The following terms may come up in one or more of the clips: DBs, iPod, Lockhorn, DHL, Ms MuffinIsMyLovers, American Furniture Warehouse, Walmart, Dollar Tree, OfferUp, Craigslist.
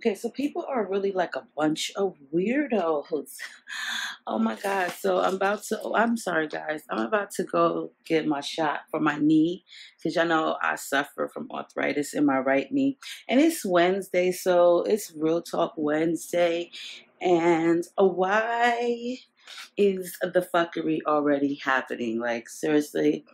Okay, so people are really like a bunch of weirdos. Oh my God. So I'm sorry guys, I'm about to go get my shot for my knee, because y'all know I suffer from arthritis in my right knee. And it's Wednesday, so it's Real Talk Wednesday. And why is the fuckery already happening? Like, seriously,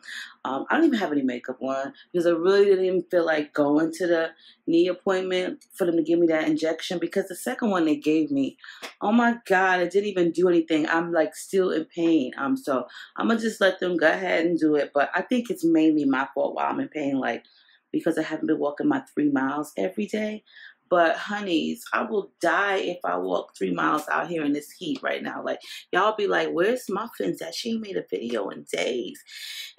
I don't even have any makeup on because I really didn't even feel like going to the knee appointment for them to give me that injection, because the second one they gave me, oh my God, it didn't even do anything. I'm like still in pain. So I'm gonna just let them go ahead and do it, but I think it's mainly my fault while I'm in pain, like because I haven't been walking my 3 miles every day. But honeys, I will die if I walk 3 miles out here in this heat right now. Like, y'all be like, where's Muffins at? She made a video in days.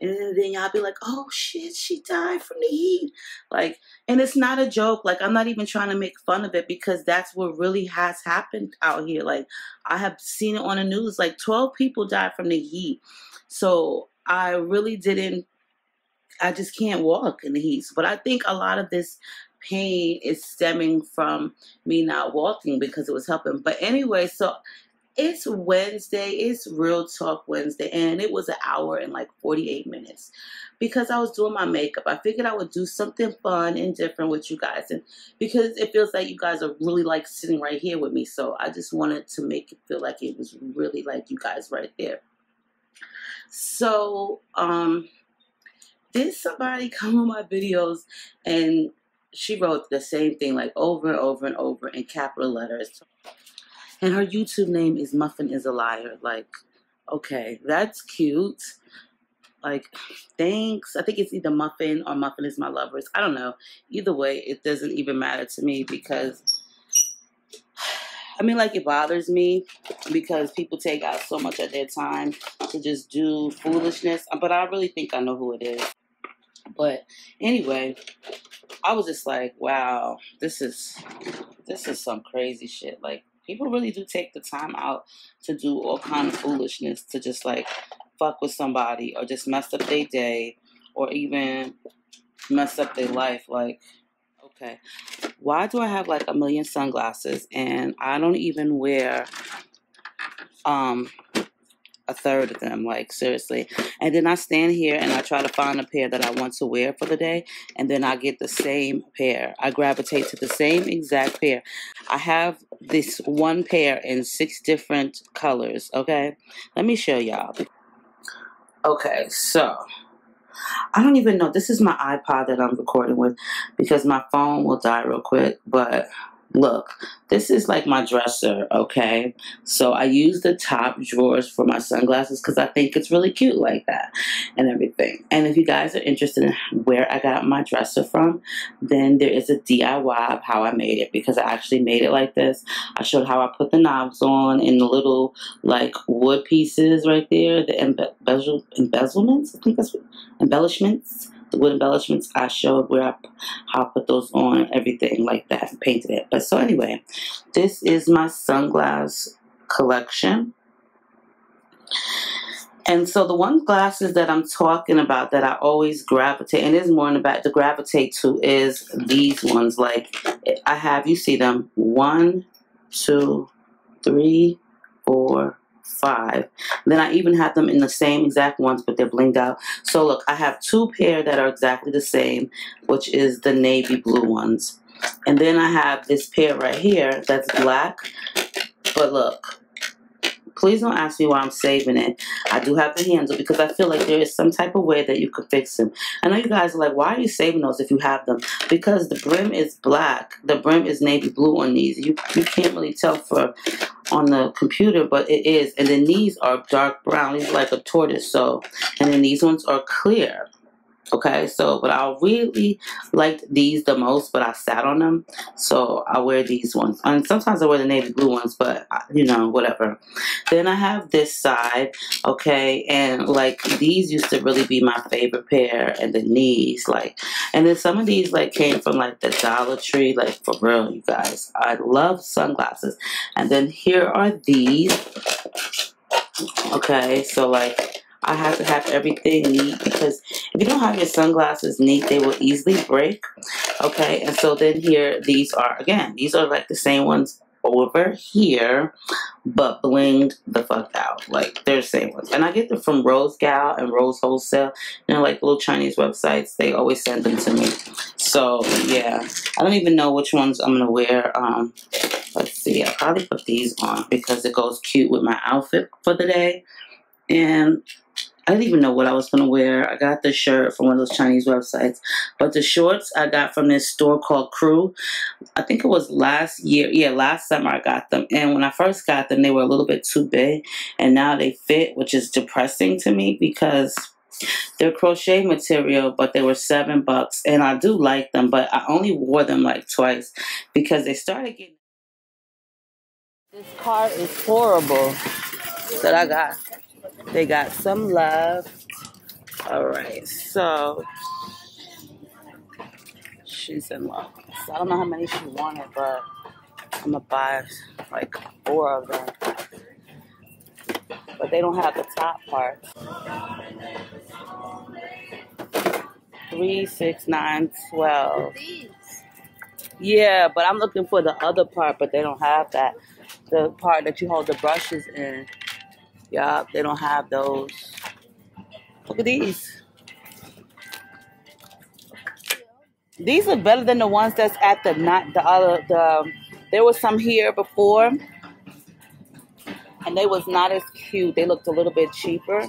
And then y'all be like, oh shit, she died from the heat. Like, and it's not a joke. Like, I'm not even trying to make fun of it, because that's what really has happened out here. Like, I have seen it on the news. Like, 12 people died from the heat. So I really didn't, I just can't walk in the heat. But I think a lot of this pain is stemming from me not walking because it was helping. But anyway, so it's Wednesday. It's Real Talk Wednesday. And it was an hour and like 48 minutes because I was doing my makeup. I figured I would do something fun and different with you guys, and because it feels like you guys are really like sitting right here with me. So I just wanted to make it feel like it was really like you guys right there. So did somebody come on my videos and she wrote the same thing like over and over and over in capital letters. And her YouTube name is Muffin is a Liar. Like, okay, that's cute. Like, thanks. I think it's either Muffin or Muffin is My Lovers. I don't know. Either way, it doesn't even matter to me, because I mean, like, it bothers me because people take out so much of their time to just do foolishness. But I really think I know who it is. But anyway, I was just like, wow, this is some crazy shit. Like, people really do take the time out to do all kind of foolishness, to just like fuck with somebody or just mess up their day or even mess up their life. Like, okay, why do I have like a million sunglasses and I don't even wear a third of them? Like, seriously. And then I stand here and I try to find a pair that I want to wear for the day, and then I get the same pair. I gravitate to the same exact pair. I have this one pair in 6 different colors. Okay, let me show y'all. Okay, so I don't even know, this is my iPod that I'm recording with because my phone will die real quick. But look, this is like my dresser, okay? So I use the top drawers for my sunglasses because I think it's really cute like that and everything. And if you guys are interested in where I got my dresser from, then there is a DIY of how I made it, because I actually made it like this. I showed how I put the knobs on and the little like wood pieces right there, the embezzlements, I think that's what, embellishments. The wood embellishments, I showed where how I put those on and everything like that and painted it. But so anyway, this is my sunglass collection. And so the one glasses that I'm talking about that I always gravitate, and there's more in the back to gravitate to, is these ones. Like, I have, you see them, 1, 2, 3, 4, 5. Then I even have them in the same exact ones, but they're blinged out. So look, I have 2 pair that are exactly the same, which is the navy blue ones. And then I have this pair right here that's black. But look, please don't ask me why I'm saving it. I do have the handle because I feel like there is some type of way that you could fix them. I know you guys are like, why are you saving those if you have them? Because the brim is black. The brim is navy blue on these. You can't really tell for on the computer, but it is. And then these are dark brown. These are like a tortoise. So, and then these ones are clear. Okay, so, but I really liked these the most, but I sat on them, so I wear these ones. And sometimes I wear the navy blue ones, but, you know, whatever. Then I have this side, okay, and, like, these used to really be my favorite pair, and the knees, like, and then some of these, like, came from, like, the Dollar Tree, like, for real, you guys. I love sunglasses. And then here are these, okay, so, like, I have to have everything neat, because if you don't have your sunglasses neat, they will easily break. Okay, and so then here, these are, again, these are like the same ones over here, but blinged the fuck out. Like, they're the same ones. And I get them from Rose Gal and Rose Wholesale. You know, like little Chinese websites. They always send them to me. So, yeah. I don't even know which ones I'm going to wear. Let's see. I'll probably put these on because it goes cute with my outfit for the day. And I didn't even know what I was going to wear. I got this shirt from one of those Chinese websites. But the shorts I got from this store called Crew. I think it was last year. Yeah, last summer I got them. And when I first got them, they were a little bit too big. And now they fit, which is depressing to me because they're crochet material, but they were $7. And I do like them, but I only wore them like twice because they started getting... This card is horrible that I got. They got some love. Alright, so she's in love. So I don't know how many she wanted, but I'm gonna buy like 4 of them. But they don't have the top part. 3, 6, 9, 12. Yeah, but I'm looking for the other part, but they don't have that. The part that you hold the brushes in. Yup, they don't have those. Look at these. These are better than the ones that's at the there was some here before, and they was not as cute. They looked a little bit cheaper,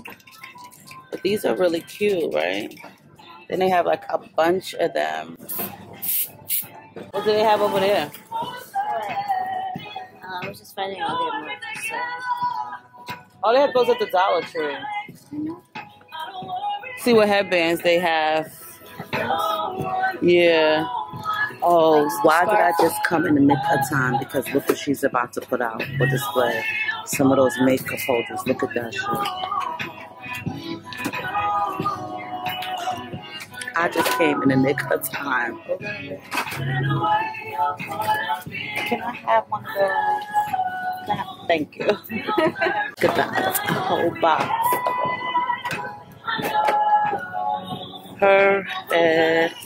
but these are really cute, right? Then they have like a bunch of them. What do they have over there? I was just finding out they have more. Oh, they have those at the Dollar Tree. See what headbands they have. Yeah. Oh, why did I just come in the middle of time? Because look what she's about to put out for display. Some of those makeup holders. Look at that shit. I just came in the nick of time. Can I have one of those? Thank you. Look at that whole box. Perfect.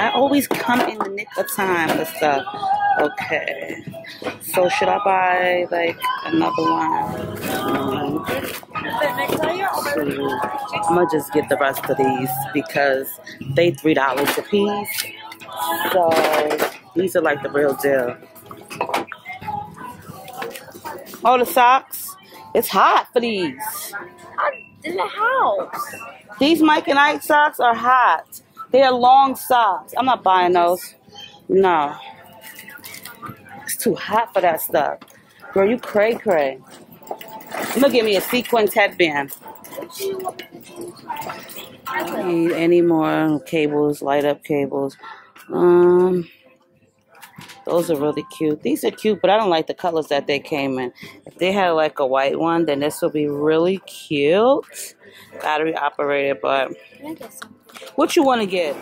I always come in the nick of time for stuff. Okay. So should I buy like another one? I'm gonna just get the rest of these because they $3 a piece. So these are like the real deal. Oh, the socks. It's hot for these. Hot in the house. These Mike and Ike socks are hot. They are long socks. I'm not buying those. No. It's too hot for that stuff. Girl, you cray-cray. I'm going to give me a sequined headband. I don't need any more cables, light-up cables. Those are really cute. These are cute, but I don't like the colors that they came in. If they had like a white one, then this would be really cute. Battery operated, but what you want to get?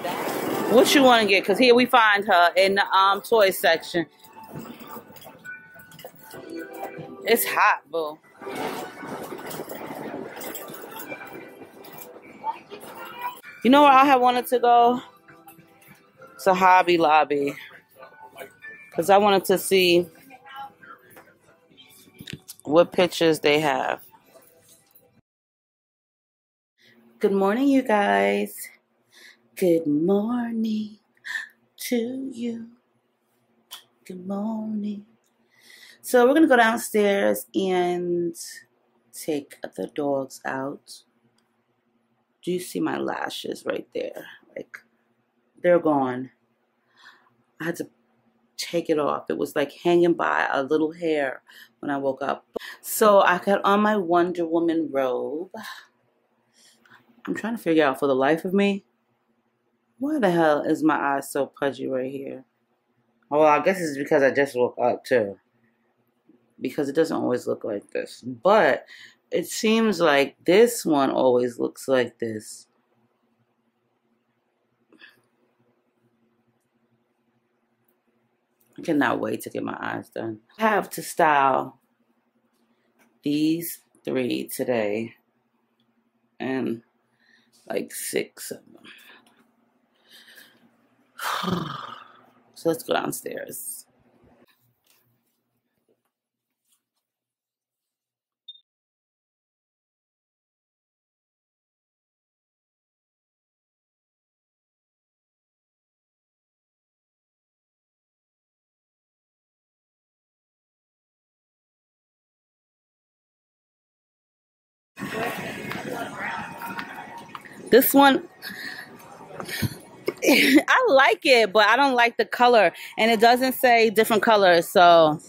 What you want to get? Because here we find her in the toy section. It's hot, boo. You know where I had wanted to go? It's a Hobby Lobby. Because I wanted to see what pictures they have. Good morning, you guys. Good morning to you. Good morning. So we're going to go downstairs and take the dogs out. Do you see my lashes right there? Like, they're gone. I had to take it off. It was like hanging by a little hair when I woke up. So I got on my Wonder Woman robe. I'm trying to figure out for the life of me, why the hell is my eye so pudgy right here? Well, I guess it's because I just woke up too. Because it doesn't always look like this. But it seems like this one always looks like this. I cannot wait to get my eyes done. I have to style these 3 today and like 6 of them. So let's go downstairs. This one, I like it, but I don't like the color. And it doesn't say different colors. So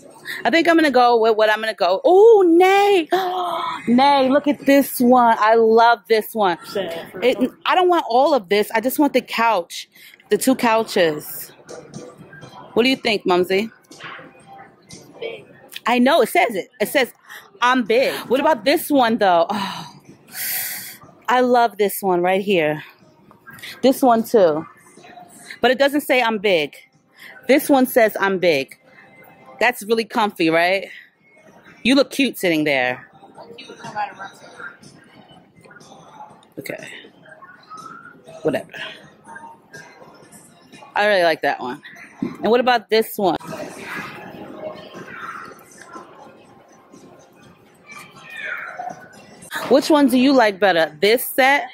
I think I'm going to go with what I'm going to go. Oh, Nay. Nay, look at this one. I love this one. I don't want all of this. I just want the couch, the two couches. What do you think, Mumsy? I know. It says it. It says, I'm big. What about this one, though? Oh. I love this one right here. This one too. But it doesn't say I'm big. This one says I'm big. That's really comfy, right? You look cute sitting there. Okay. Whatever. I really like that one. And what about this one? Which one do you like better? This set?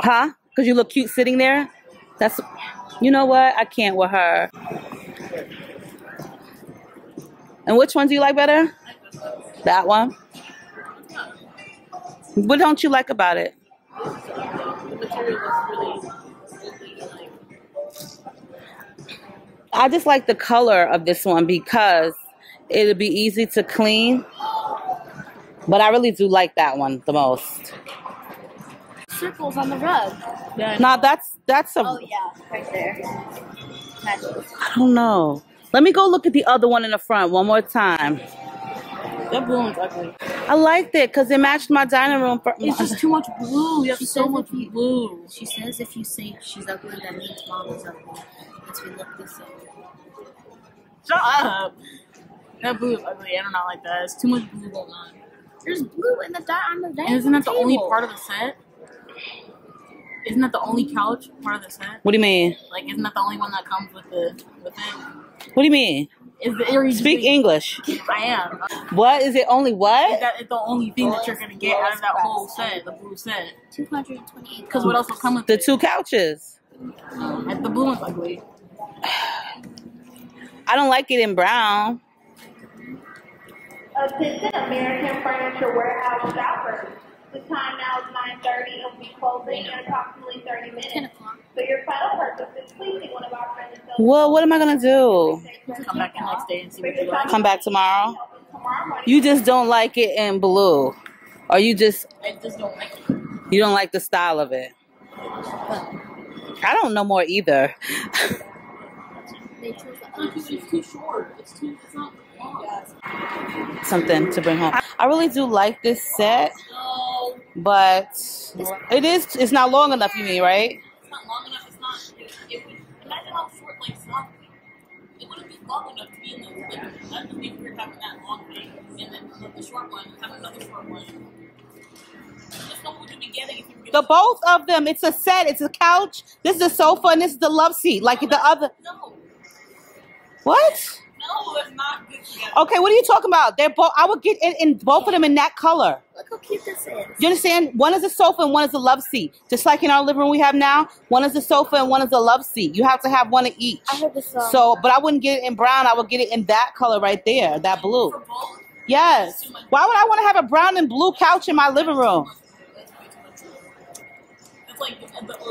Huh? Because you look cute sitting there? That's, you know what? I can't with her. And which one do you like better? That one? What don't you like about it? I just like the color of this one because it'll be easy to clean. But I really do like that one the most. Circles on the rug. Yeah, no, that's a... Oh, yeah, right there. Magic. I don't know. Let me go look at the other one in the front one more time. That blue one's ugly. I liked it because it matched my dining room. It's just too much blue. You have so much blue. She says if you say she's ugly, that means mom is ugly. Let's look this up. Shut up. That blue is ugly. I do not like that. It's too much blue going on. There's blue in the dot on the dining room. Isn't that the only part of the set? Isn't that the only couch part of the set? What do you mean? Like, isn't that the only one that comes with it? What do you mean? Is the Speak English. I am. What is it? Only what? Is that the only thing that you're gonna get out of that whole set? The blue set. 228. Because what else will come with it? The two couches. And the blue one's ugly. I don't like it in brown. Attention American Furniture Warehouse shoppers. The time now is 9:30. It'll be closing in approximately 30 minutes. So your final purpose is pleasing one of our friends. Well, what am I gonna do? Come back the next day and see what you like. Come back tomorrow. You just don't like it in blue, or you just? I just don't like it. You don't like the style of it. I don't know more either. It's too short. It's not. Something to bring home. I really do like this set, but it's not long enough. You mean, right? It's not long enough. It's not. Imagine how short, like stuff. It wouldn't be long enough to be in the. That would be weird having that long thing, and then the short one have another short one. That's not what you'd be getting if you were getting the both of them. It's a set. It's a couch. This is a sofa, and this is the love seat. Like the other. No. What? No, it's not good together. Okay, what are you talking about? They're both. I would get in both of them in that color. Look how cute this is. You understand? One is a sofa and one is a love seat. Just like in our living room we have now, one is a sofa and one is a love seat. You have to have one of each. I heard this song. So, but I wouldn't get it in brown. I would get it in that color right there, that blue. For both? Yes. Why would I want to have a brown and blue couch in my living room? Like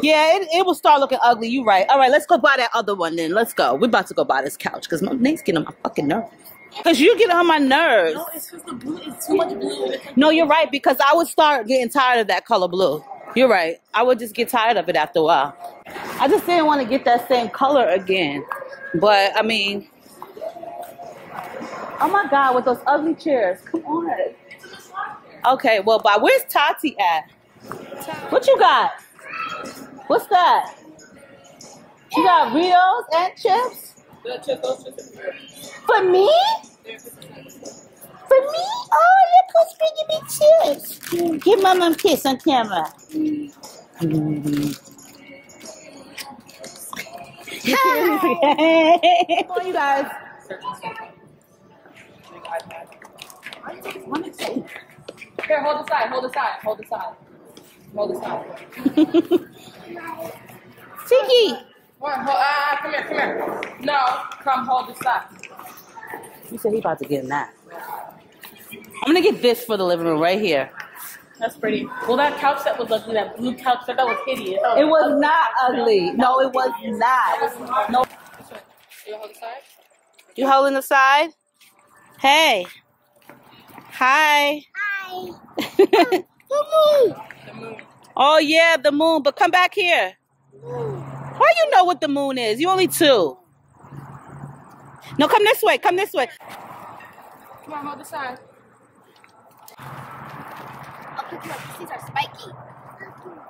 yeah, it will start looking ugly. You right. All right, let's go buy that other one then. Let's go. We're about to go buy this couch because my name's getting on my fucking nerves. Because you get on my nerves. No, it's because the blue is too much blue. No, you're right because I would start getting tired of that color blue. You're right. I would just get tired of it after a while. I just didn't want to get that same color again. But, I mean. Oh, my God, with those ugly chairs. Come on. Okay, well, bye. Where's Tati at? What you got? What's that? You got Rios and chips? For me? For me? Oh, look who's bringing me chips. Give Mama a kiss on camera. Hi. Come on, you guys. Here, hold the side, hold the side, hold the side. Hold the side. Tiki! Come here, come here. No, come hold the side. You said he about to get in that. I'm gonna get this for the living room right here. That's pretty. Well, that couch set was ugly. That blue couch set, that was hideous. Oh, it was not ugly. No, it was not. No. You hold the side? You holding the side? Hey. Hi. Hi. The moon. The moon. Oh yeah, the moon. But come back here. Moon. How you know what the moon is? You only two. No, come this way. Come this way. Come on, hold the side. These are spiky.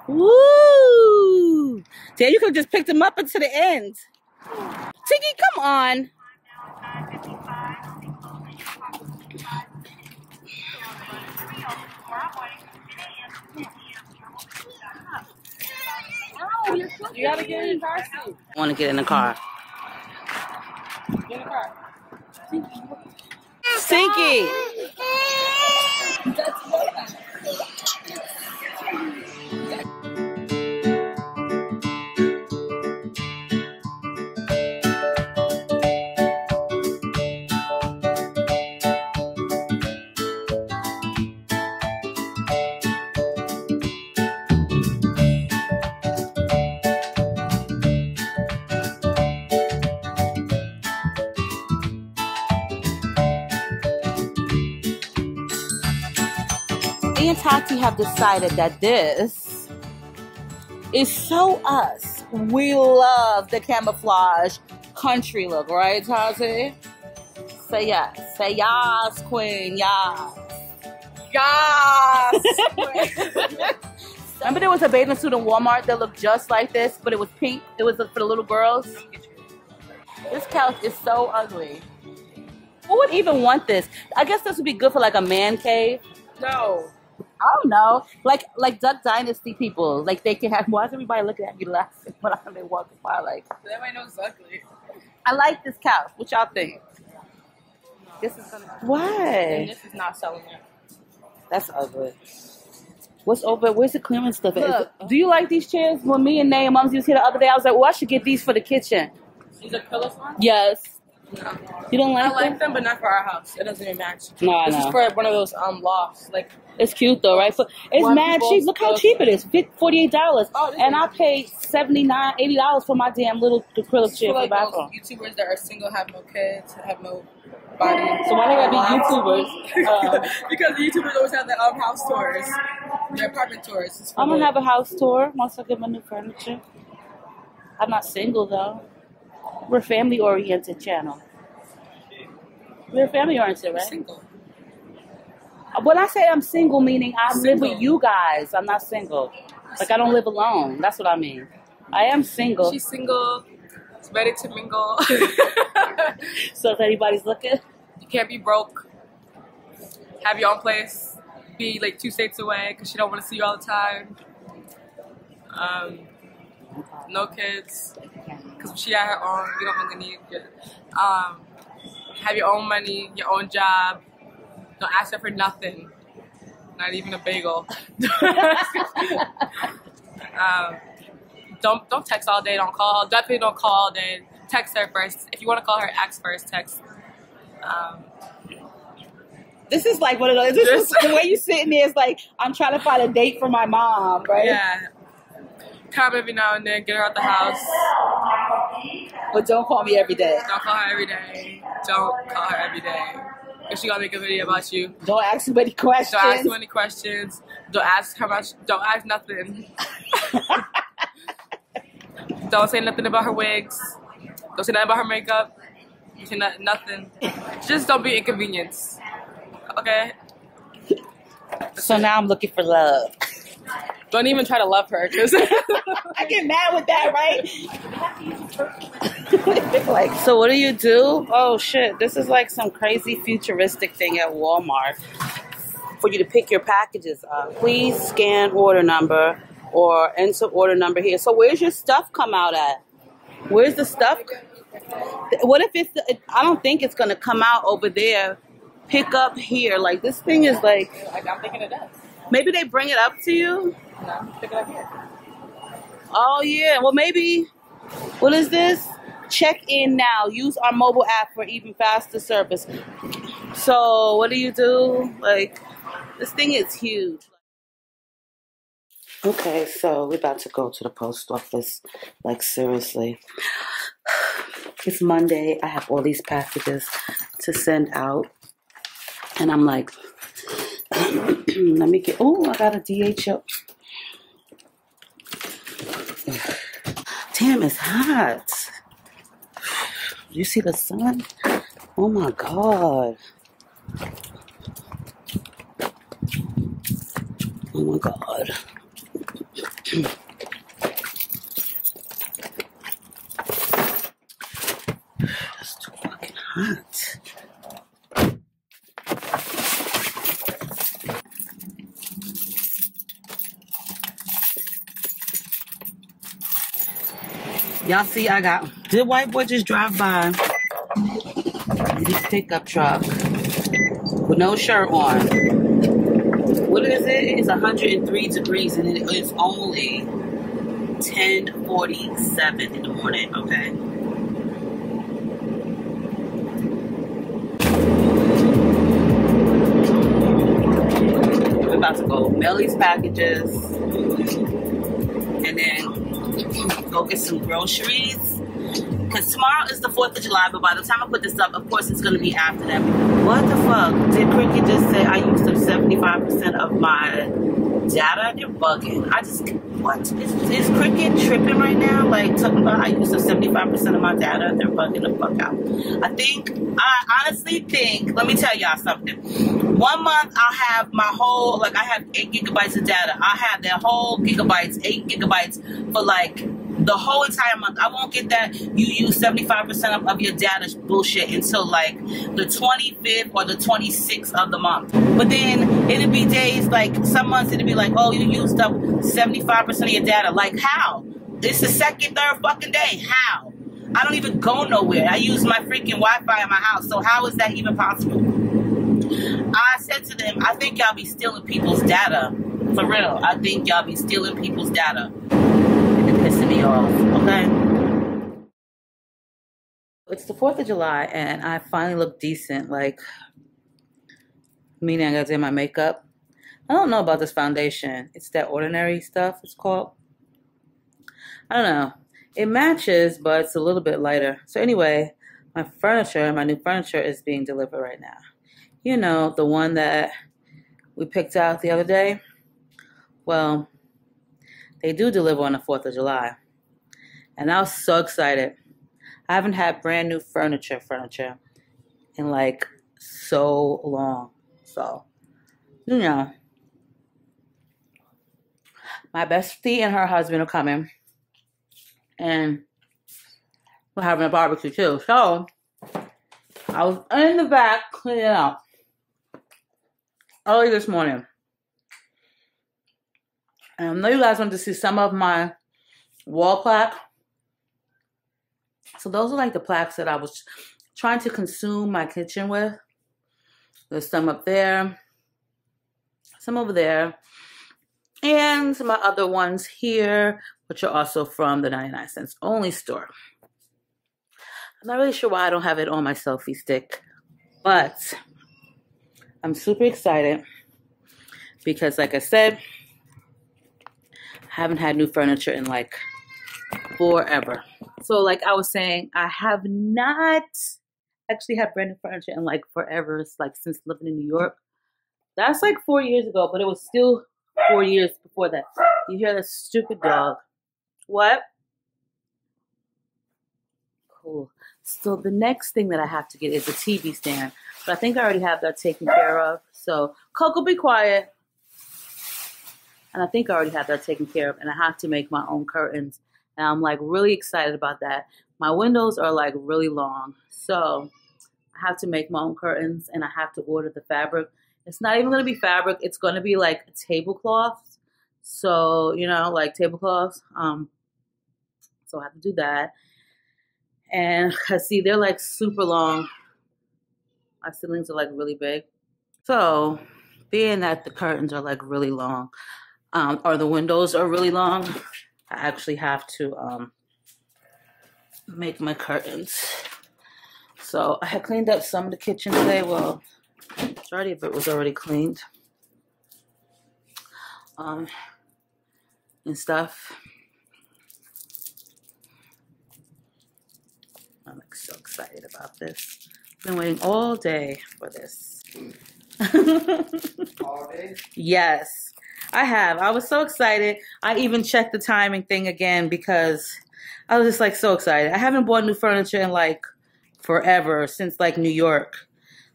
Woo! Dad, you could have just picked them up until the end. Tiggy, come on. You gotta get in the car seat. I want to get in the car. Get in the car. Stinky. That's what me and Tati have decided that this is so us. We love the camouflage country look, right, Tati? Say yes. Say yes, queen. Yes. Yes. Remember there was a bathing suit in Walmart that looked just like this, but it was pink. It was for the little girls. This couch is so ugly. Who would even want this? I guess this would be good for like a man cave. No. I don't know, like Duck Dynasty people, like they can have. Why is everybody looking at me laughing when I'm walking by? Like everybody knows ugly. I like this couch. What y'all think? No, this is gonna. What? And this is not selling it. That's ugly. What's over? Where's the clearance stuff? Look, do you like these chairs? When me and Nay and Mom's was here the other day, I was like, well, I should get these for the kitchen. These are pillows on? Yes. No. You don't like them? I like them, but not for our house. It doesn't even match. No, this is for one of those lofts. Like it's cute though, right? So it's mad cheap. Look how cheap it is. $48. Oh, and I paid $79, $80 for my damn little acrylic chair. Like those YouTubers that are single have no kids, have no body. So why do they be YouTubers? Because the YouTubers always have their house tours, their apartment tours. I'm gonna have a house tour once I get my new furniture. I'm not single though. We're a family-oriented channel. We're family-oriented, right? Single. When I say I'm single, meaning I live with you guys. I'm not single. Like, I don't live alone. That's what I mean. I am single. She's single. It's ready to mingle. So if anybody's looking. You can't be broke. Have your own place. Be, like, 2 states away because she don't want to see you all the time. No kids. Because she got her own, you don't really need it. Have your own money, your own job. Don't ask her for nothing. Not even a bagel. Don't text all day, don't call. Definitely don't call all day. Text her first. If you want to call her, ask first, text. This is like one of those, the way you sitting there is like, I'm trying to find a date for my mom, right? Yeah. Come every now and then, get her out the house. But don't call me every day. Don't call her every day. Don't call her every day. If she gonna make a video about you, don't ask many questions. Don't ask many questions. Don't ask how much. Don't ask nothing. Don't say nothing about her wigs. Don't say nothing about her makeup. Don't say nothing. Just don't be inconvenienced. Okay. So now I'm looking for love. Don't even try to love her. I get mad with that, right? Like, so what do you do? Oh, shit. This is like some crazy futuristic thing at Walmart. For you to pick your packages up. Please scan order number or enter order number here. So where's your stuff come out at? Where's the stuff? What if it's, I don't think it's going to come out over there. Pick up here. Like, this thing is like. I'm thinking it does. Maybe they bring it up to you. No, pick it up here. Oh, yeah. Well, maybe. What is this? Check in now. Use our mobile app for even faster service. So, what do you do? Like, this thing is huge. Okay, so we're about to go to the post office. Like, seriously. It's Monday. I have all these packages to send out. And I'm like, let me get, oh, I got a DHL. Damn, it's hot. You see the sun? Oh my God. Oh my God. That's too fucking hot. Y'all see, I got, did white boy just drive by this pickup truck with no shirt on? What is it? It's 103 degrees and it's only 10:47 in the morning, okay? We're about to go mail these packages and then go get some groceries, because tomorrow is the 4th of July, but by the time I put this up, of course, it's going to be after that. What the fuck? Did Cricket just say I used up 75% of my data? They're bugging. I just, what? Is Cricket tripping right now? Like, talking about I used up 75% of my data? They're bugging the fuck out. I honestly think, let me tell y'all something. 1 month, I'll have my whole, like, I have 8 gigabytes of data. I'll have that whole gigabytes, 8 gigabytes for, like, the whole entire month. I won't get that you use 75% of your data bullshit until, like, the 25th or the 26th of the month. But then it'll be days, like, some months it'll be like, oh, you used up 75% of your data. Like, how? It's the second, third fucking day. How? I don't even go nowhere. I use my freaking Wi-Fi in my house. So how is that even possible? I said to them, I think y'all be stealing people's data. For real. I think y'all be stealing people's data. And pissing me off. Okay? It's the 4th of July and I finally look decent. Like, meaning I gotta do my makeup. I don't know about this foundation. It's that Ordinary stuff it's called. I don't know. It matches, but it's a little bit lighter. So anyway, my new furniture is being delivered right now. You know, the one that we picked out the other day. Well, they do deliver on the 4th of July. And I was so excited. I haven't had brand new furniture in like so long. So, you know, my bestie and her husband are coming. And we're having a barbecue too. So, I was in the back cleaning up early this morning. And I know you guys wanted to see some of my wall plaque. So those are like the plaques that I was trying to consume my kitchen with. There's some up there, some over there, and some of my other ones here, which are also from the 99¢ only store. I'm not really sure why I don't have it on my selfie stick, but I'm super excited because, like I said, I haven't had new furniture in like forever. So like I was saying, I have not actually had brand new furniture in like forever. It's like since living in New York. That's like 4 years ago, but it was still 4 years before that. You hear that stupid dog? What? Cool. So the next thing that I have to get is a TV stand. But I think I already have that taken care of. So, Coco, be quiet. And I think I already have that taken care of. And I have to make my own curtains. And I'm, like, really excited about that. My windows are, like, really long. So, I have to make my own curtains. And I have to order the fabric. It's not even going to be fabric. It's going to be, like, tablecloths. So, you know, like, tablecloths. So, I have to do that. And I see they're like super long. My ceilings are like really big. So being that the curtains are like really long, or the windows are really long, I actually have to make my curtains. So I had cleaned up some of the kitchen today. Well, majority of it was already cleaned and stuff. I'm like so excited about this. Been waiting all day for this. All day? Yes, I have. I was so excited. I even checked the timing thing again because I was just like so excited. I haven't bought new furniture in like forever, since like New York,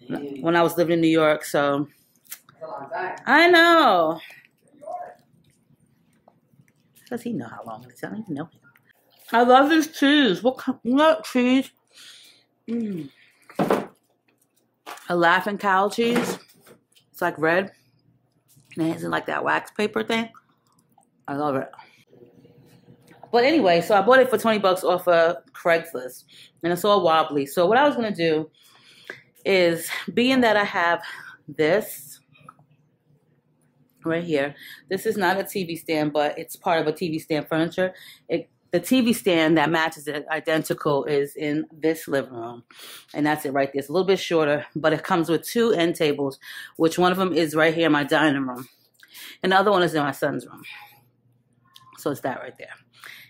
when I was living in New York. So that's a long time. I know. Does he know how long it is? I don't even know him. I love this cheese. What cheese? A Laughing Cow cheese. It's like red. And it isn't like that wax paper thing. I love it. But anyway, so I bought it for 20 bucks off of Craigslist. And it's all wobbly. So what I was going to do is, being that I have this right here. This is not a TV stand, but it's part of a TV stand furniture. The TV stand that matches it identical is in this living room. And that's it right there. It's a little bit shorter, but it comes with two end tables, which one of them is right here in my dining room. And the other one is in my son's room. So it's that right there.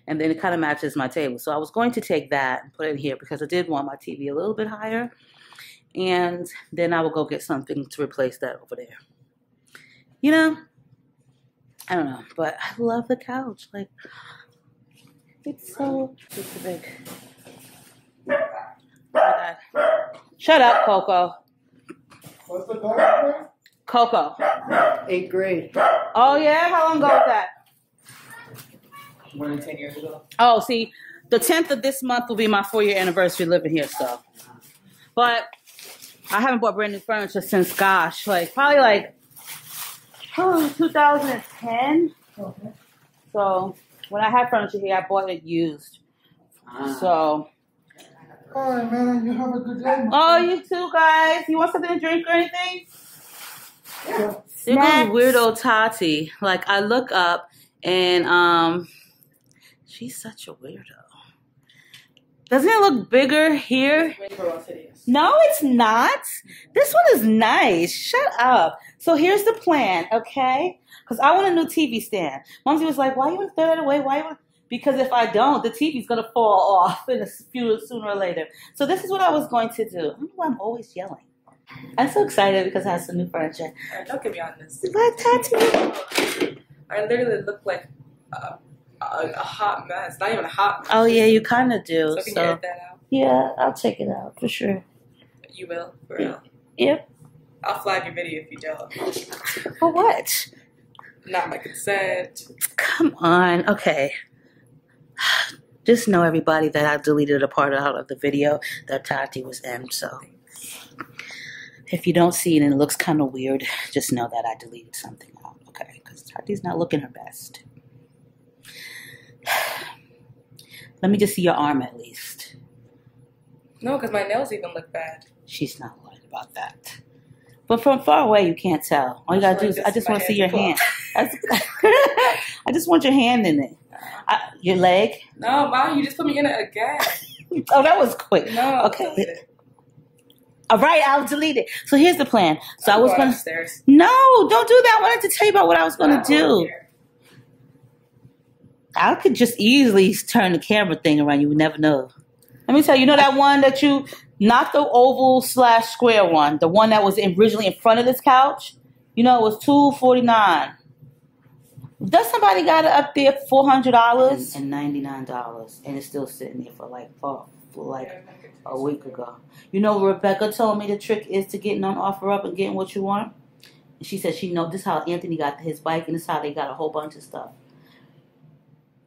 And then it kind of matches my table. So I was going to take that and put it in here because I did want my TV a little bit higher. And then I will go get something to replace that over there. You know, I don't know, but I love the couch. Like, it's so big. Oh my God. Shut up, Coco. What's the dog? Coco. 8th grade. Oh, yeah? How long ago was that? More than 10 years ago. Oh, see, the 10th of this month will be my 4-year anniversary living here, so. But I haven't bought brand new furniture since, gosh, like, probably like, 2010. Okay. So when I had furniture here, I bought it used. So. All right, man. You have a good day. Oh, you too, guys. You want something to drink or anything? Yeah. This weirdo Tati. Like, I look up and she's such a weirdo. Doesn't it look bigger here? No, it's not. This one is nice. Shut up. So here's the plan, okay? Because I want a new TV stand. Momsy was like, why you want to throw that away? Why you want? Because if I don't, the TV's going to fall off in a few, sooner or later. So this is what I was going to do. I don't know why I'm always yelling. I'm so excited because I have some new furniture. Don't get me on this. What, Tati? I literally look like a hot mess. Not even a hot mess. Oh, yeah, you kind of do. So can you edit that out? Yeah, I'll take it out for sure. You will? For real? Yep. I'll flag your video if you don't. For what? Not my consent. Come on. Okay. Just know, everybody, that I deleted a part out of the video that Tati was in. So if you don't see it and it looks kind of weird, just know that I deleted something out. Okay? Because Tati's not looking her best. Let me just see your arm at least. No, because my nails even look bad. She's not worried about that. But from far away, you can't tell. All you gotta do is, I just want to see your hand. I just want your hand in it. Your leg? No, Mom, you just put me in it again. Oh, that was quick. No. Okay. All right, I'll delete it. So here's the plan. So I was going upstairs. No, don't do that. I wanted to tell you about what I was going to do. I could just easily turn the camera thing around. You would never know. Let me tell you, you know that one that you, not the oval / square one, the one that was originally in front of this couch, you know, it was $249. Does somebody got it up there $400? And $99. And it's still sitting there for like, a week ago. You know, Rebecca told me the trick is to getting on OfferUp and getting what you want. And she said she knows this is how Anthony got his bike and this is how they got a whole bunch of stuff.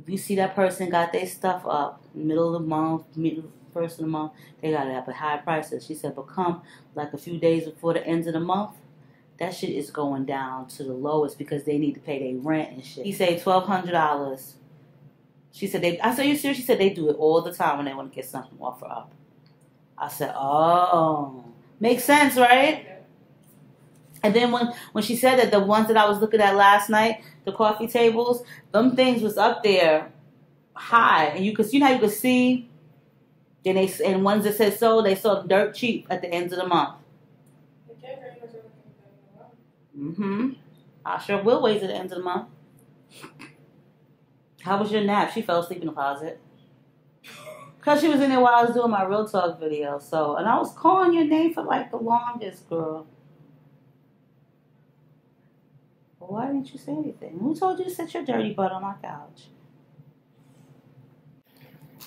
You see that person got their stuff up, middle of the month, first of the month, they got it up at high prices. She said, but come like a few days before the end of the month, that shit is going down to the lowest because they need to pay their rent and shit. He saved $1,200 She said, I said, you serious? She said, they do it all the time when they want to get something off or up. I said, oh, makes sense, right? And then when she said that the ones that I was looking at last night, the coffee tables, them things was up there high. And you could, you know how you could see, and, ones that said so, they sold dirt cheap at the end of the month. Mm-hmm. I sure will wait till the end of the month. How was your nap? She fell asleep in the closet. Because she was in there while I was doing my Real Talk video. So, and I was calling your name for like the longest, girl. Well, why didn't you say anything? Who told you to sit your dirty butt on my couch?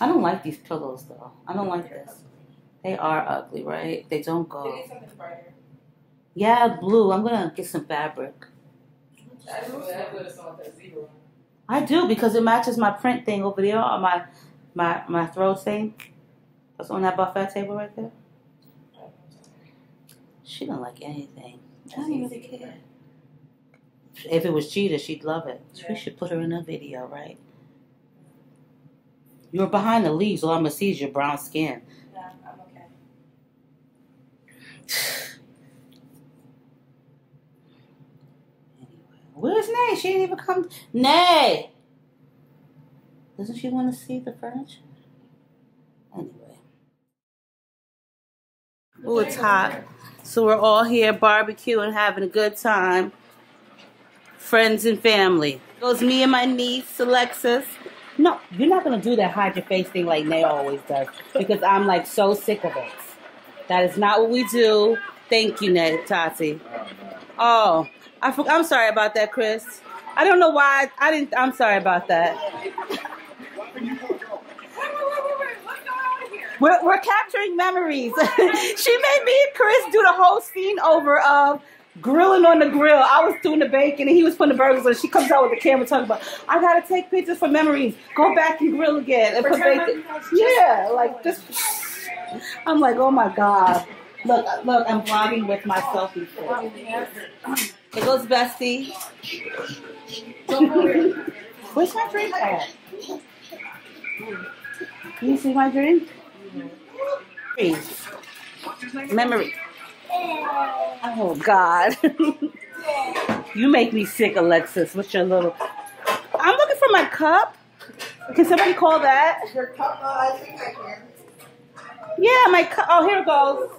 I don't like these pillows, though. I don't like this. They are ugly, right? They don't go. They need something brighter. Yeah, blue. I'm going to get some fabric. I do, because it matches my print thing over there, or my throat thing. That's on that buffet table right there. She don't like anything. I don't really care. If it was Cheetah, she'd love it. Yeah. We should put her in a video, right? You're behind the leaves, so I'm going to see your brown skin. Yeah, I'm okay. Where's Nay? She didn't even come. Nay! Doesn't she want to see the furniture? Anyway. Ooh, it's hot. So we're all here barbecuing, having a good time. Friends and family. It was me and my niece, Alexis. No, you're not going to do that hide your face thing like Nay always does. Because I'm like so sick of it. That is not what we do. Thank you, Nay, Tati. Oh. I'm sorry about that, Chris. I don't know why I didn't. I'm sorry about that. We're capturing memories. She made me and Chris do the whole scene over of grilling on the grill. I was doing the bacon and he was putting the burgers on. She comes out with the camera talking about, I gotta take pictures for memories. Go back and grill again and put bacon. Yeah, like just. I'm like, oh my god. Look, I'm vlogging with my selfie stick. It goes bestie. Where's my drink at? Can you see my drink? Memory. Oh, God. You make me sick, Alexis, with your little... I'm looking for my cup. Can somebody call that? Your cup? I think I can. Yeah, my cup. Oh, here it goes.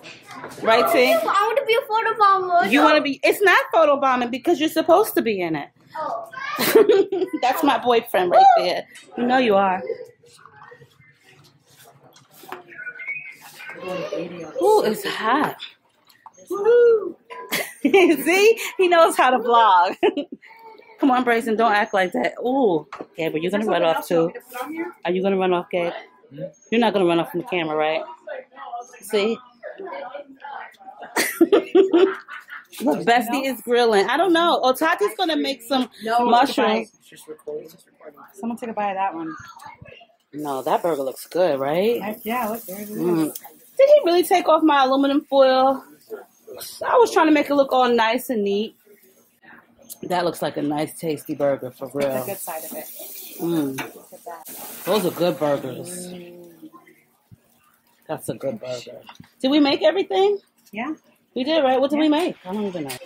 Right, Ting? I want to be a photobomber. You want to be? It's not photobombing because you're supposed to be in it. Oh. That's my boyfriend right there. You know you are. Ooh, it's hot. Woohoo. See? He knows how to vlog. Come on, Brazen. Don't act like that. Ooh. Gabriel, you're going to run off too. Are you going to run off, Gabe? You're not going to run off from the camera, right? See? Look, Bestie is grilling. I don't know. Oh, Tati's going to make some mushrooms. Someone take a bite of that one. No, that burger looks good, right? Yeah, look, there it is. Did he really take off my aluminum foil? I was trying to make it look all nice and neat. That looks like a nice, tasty burger, for real. That's a good side of it. Those are good burgers. That's a good burger. Did we make everything? Yeah. We did, right? What did we make? I don't even know.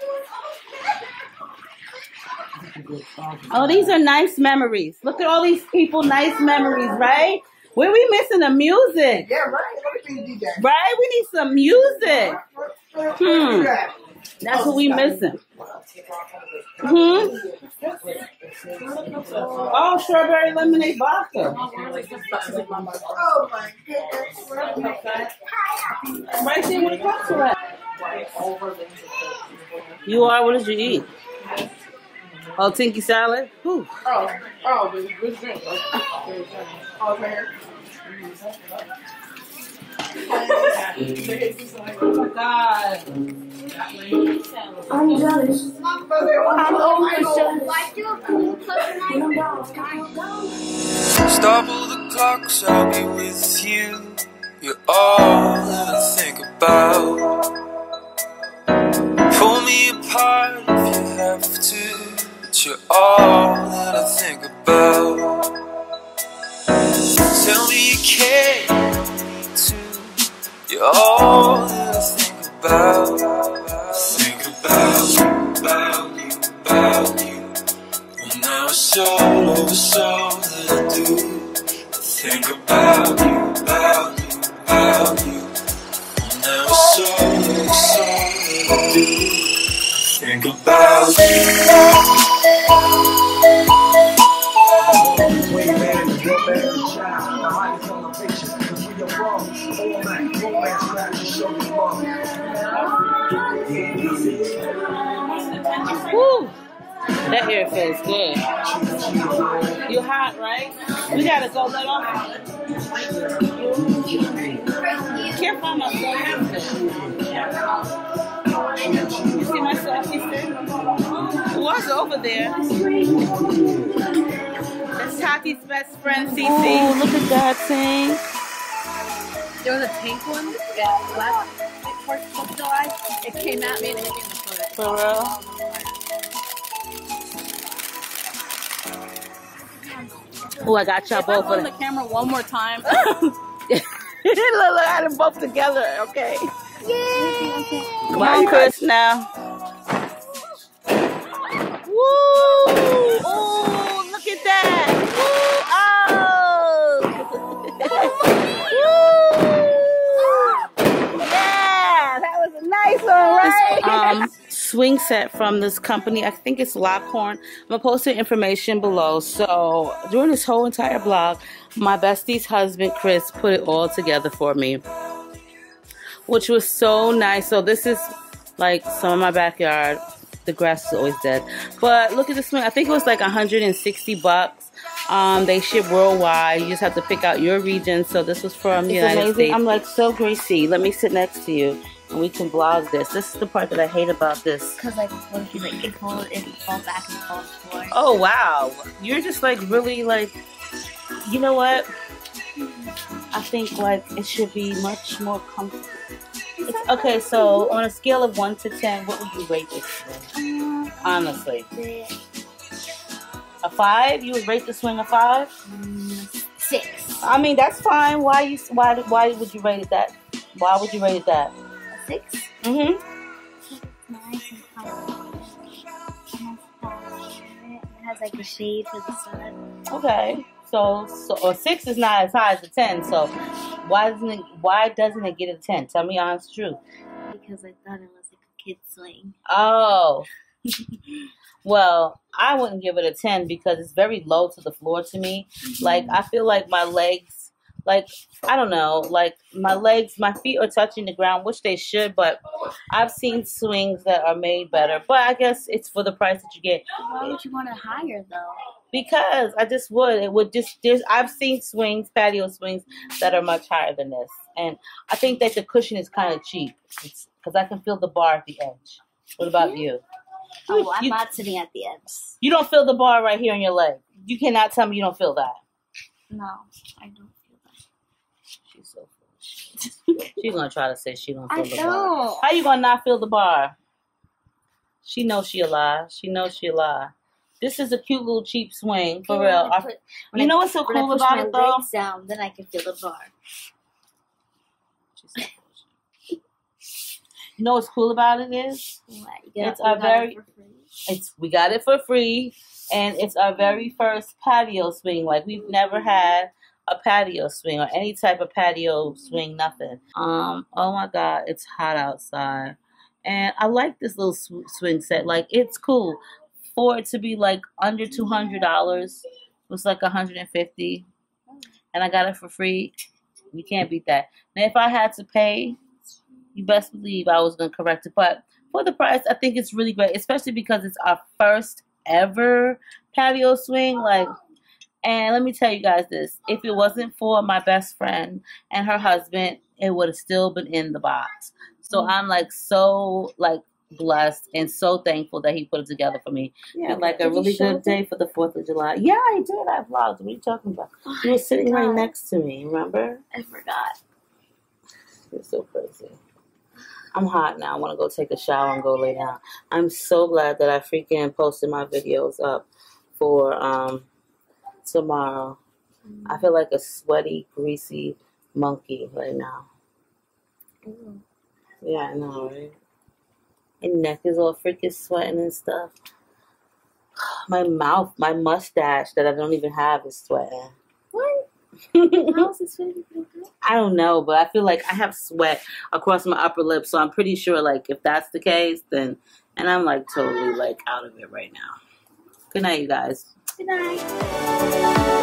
Oh, these are nice memories. Look at all these people, nice memories, right? Where we missing the music? Yeah, right. Right? We need some music. That's what we missing. Oh, strawberry lemonade vodka. Oh my goodness. Right there with a cocktail. You are, what did you eat? Oh, Tinky salad? Whew. Oh, there's good drink. Oh, there. Oh, God. I'm jealous. I'm almost jealous. Double the clocks, I'll be with you. You're all that I think about. Pull me apart if you have to, but you're all that I think about. came to, you're all that I think about. I think about you. Well, now it's all over, so that I do. I think about you. Well, now it's all that I do. I think about you. Way back, you're better than child. Now I can tell the picture, cause we are wrong. All night, romance, rap, you show me love. Woo! That hair feels good. You hot, right? We gotta go let off. Can't find my selfie. You see my selfie stick? What's over there? That's Tati's best friend, Cece. Oh, look at that thing. There was a pink one. Yeah, last July. It came at me and it hit me in the foot. For real? Oh, I got y'all both. On the camera one more time. Look at them both together. Okay. Yay! Come on, Chris, now. Woo! Oh, look at that! Woo! Oh! Woo! Yeah, that was a nice one, right? Swing set from this company. I think it's Lockhorn. I'm gonna post the information below. So during this whole entire blog, my bestie's husband Chris put it all together for me, which was so nice. So this is like some of my backyard. The grass is always dead, but look at this one. I think it was like 160 bucks. They ship worldwide. You just have to pick out your region. So this was from the United States. I'm like, so Gracie, let me sit next to you. We can vlog this. This is the part that I hate about this. Because like when you like get cold, it falls back and falls forward. Oh wow! You're just like really like, you know what? I think like it should be much more comfortable. It's, okay, so on a scale of 1 to 10, what would you rate this swing? Honestly, a 5. You would rate the swing a 5? 6. I mean that's fine. Why would you rate it that? Why would you rate it that? 6? Mm-hmm. It has like a shade for the sun. Okay. So or 6 is not as high as a 10, so why doesn't it get a 10? Tell me honest truth. Because I thought it was like a kid's swing. Oh. Well, I wouldn't give it a 10 because it's very low to the floor to me. Mm-hmm. Like I feel like my legs, like, I don't know, like my feet are touching the ground, which they should, but I've seen swings that are made better. But I guess it's for the price that you get. Why would you want it higher, though? Because I just would. It would just, I've seen swings, patio swings, that are much higher than this. And I think that the cushion is kind of cheap because I can feel the bar at the edge. What about you? Oh, I'm not sitting at the edge. You don't feel the bar right here in your leg. You cannot tell me you don't feel that. No, I don't. So she's gonna try to say she don't feel the bar. How you gonna not feel the bar? She knows she a lie. She knows she a lie. This is a cute little cheap swing for real. You know what's so cool about it though? Down, then I can feel the bar. You know what's cool about it is we got it for free, and it's our very first patio swing. Like we've never had a patio swing or any type of patio swing, nothing. Oh my god, it's hot outside, and I like this little swing set. Like it's cool for it to be like under $200. It was like 150, and I got it for free. You can't beat that. Now, if I had to pay, you best believe I was gonna correct it. But for the price, I think it's really great, especially because it's our first ever patio swing. Like. And let me tell you guys this, if it wasn't for my best friend and her husband, it would have still been in the box. So I'm like so like blessed and so thankful that he put it together for me. Yeah, and like a really good day for the 4th of July. Yeah, I did. I vlogged. What are you talking about? You were sitting right next to me, remember? I forgot. You're so crazy. I'm hot now. I want to go take a shower and go lay down. I'm so glad that I freaking posted my videos up for tomorrow. I feel like a sweaty, greasy monkey right now. Ooh. Yeah, I know, right? And neck is all freaking sweating and stuff. My mouth, my mustache that I don't even have is sweating. What? How is it sweating? I don't know, but I feel like I have sweat across my upper lip, so I'm pretty sure, like, if that's the case, then, and I'm, like, totally, like, out of it right now. Good night, you guys. Good night.